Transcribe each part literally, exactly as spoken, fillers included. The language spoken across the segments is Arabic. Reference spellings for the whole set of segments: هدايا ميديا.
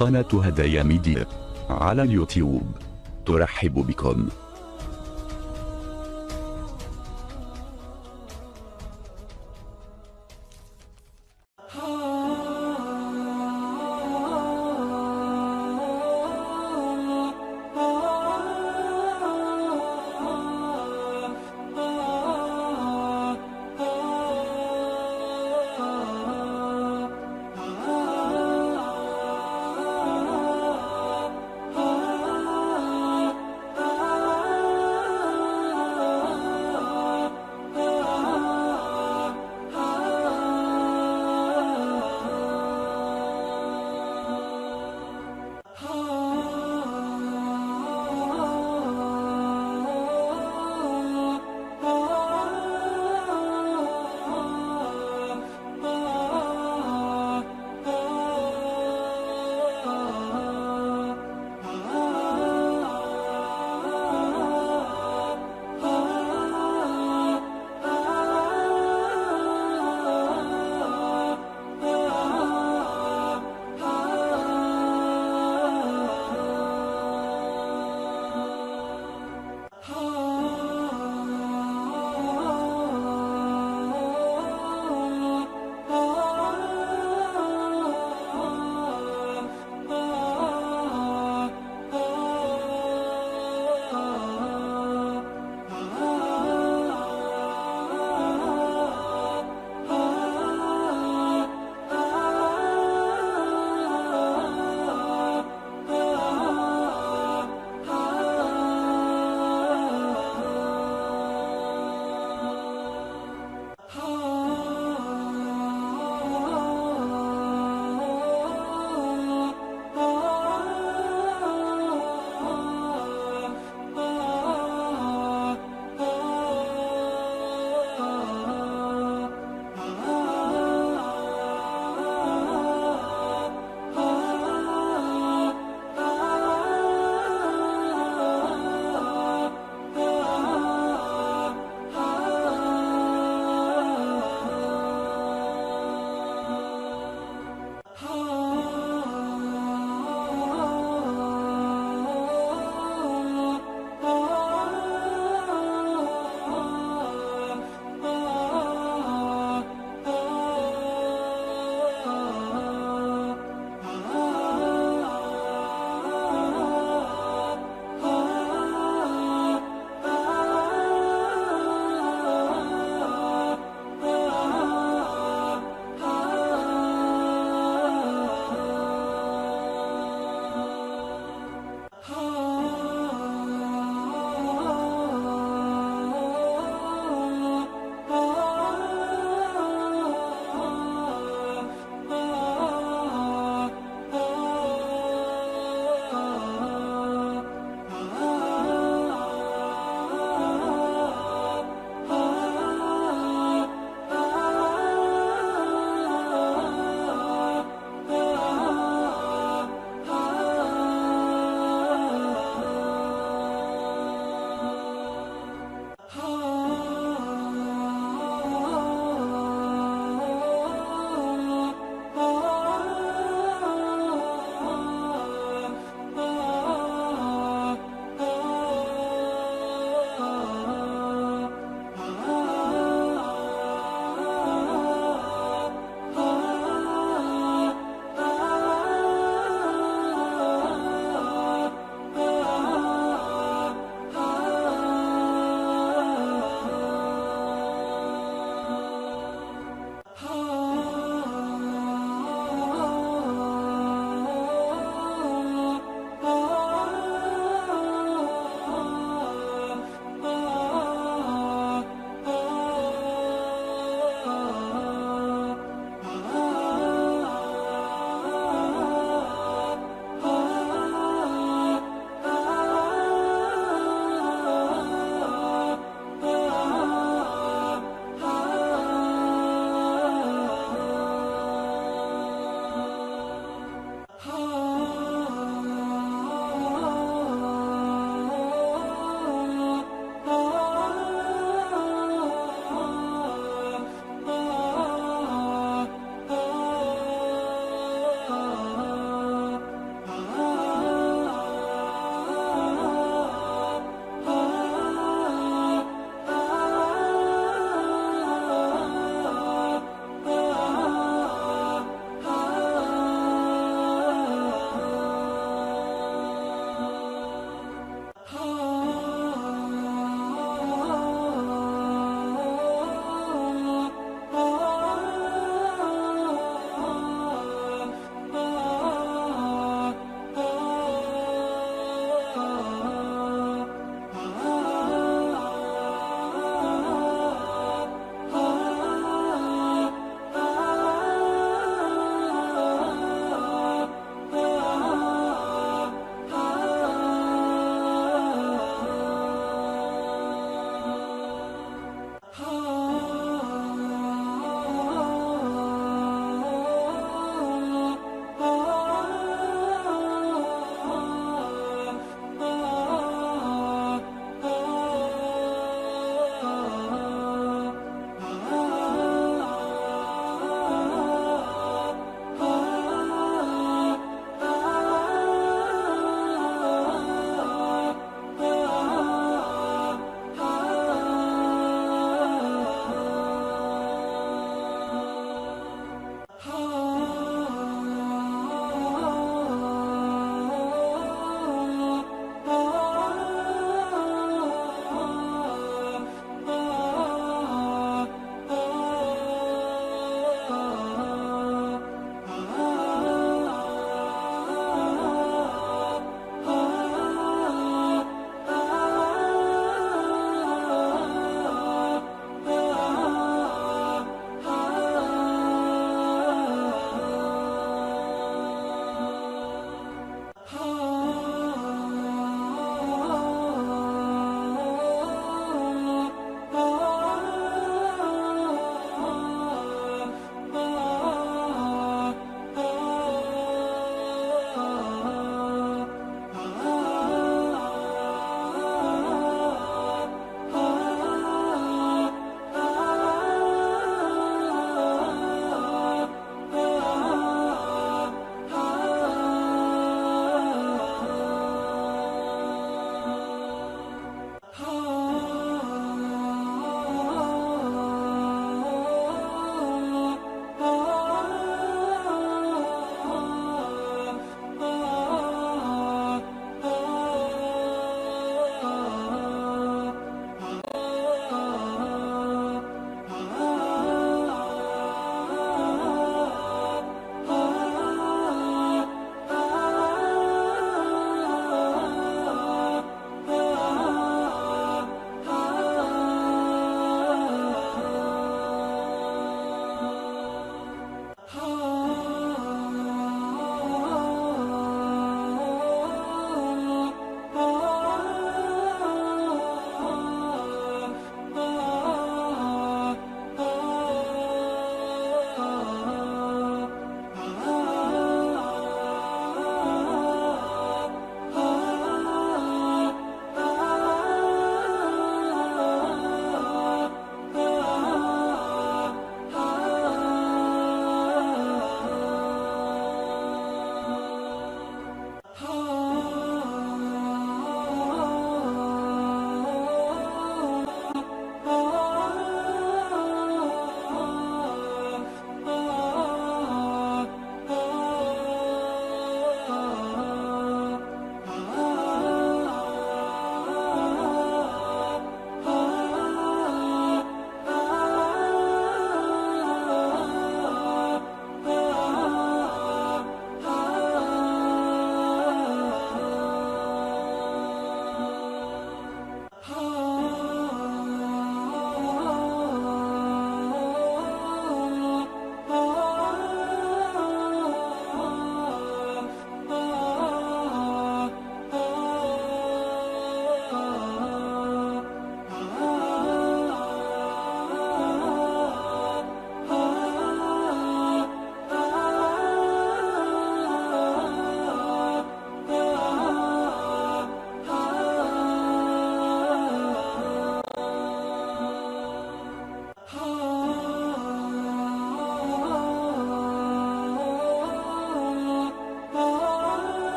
قناة هدايا ميديا على اليوتيوب ترحب بكم. Oh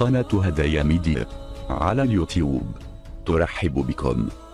قناة هدايا ميديا على اليوتيوب ترحب بكم.